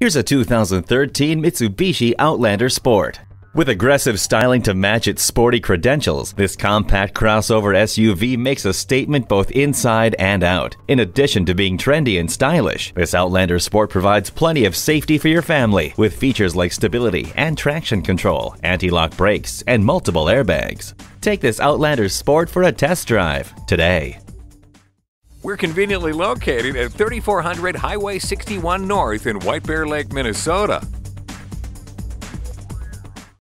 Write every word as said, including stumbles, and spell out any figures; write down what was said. Here's a two thousand thirteen Mitsubishi Outlander Sport. With aggressive styling to match its sporty credentials, this compact crossover S U V makes a statement both inside and out. In addition to being trendy and stylish, this Outlander Sport provides plenty of safety for your family with features like stability and traction control, anti-lock brakes, and multiple airbags. Take this Outlander Sport for a test drive today. We're conveniently located at thirty-four hundred Highway sixty-one North in White Bear Lake, Minnesota.